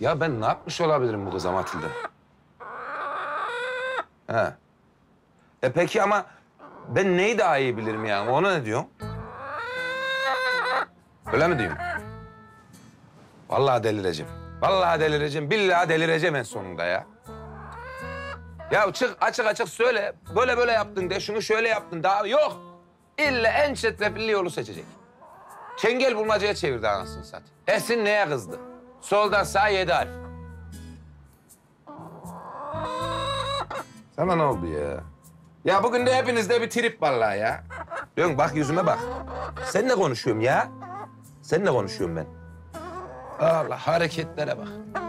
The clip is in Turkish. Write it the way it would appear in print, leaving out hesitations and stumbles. Ya ben ne yapmış olabilirim bu kıza Matilde? He. E peki ama ben neyi daha iyi bilirim yani? Ona ne diyorsun? Öyle mi diyorsun? Vallahi delireceğim. Vallahi delireceğim. Billahi delireceğim en sonunda ya. Ya çık açık açık söyle. Böyle böyle yaptın de, şunu şöyle yaptın daha. Yok. İlla en çetrefilli yolu seçecek. Çengel bulmacaya çevirdi anasını satayım. Esin neye kızdı? Soldan sağa 7 harf. Sana ne oldu ya? Ya bugün de hepinizde bir trip vallahi ya. Dön bak yüzüme bak. Seninle konuşuyorum ya. Seninle konuşuyorum ben. Allah hareketlere bak.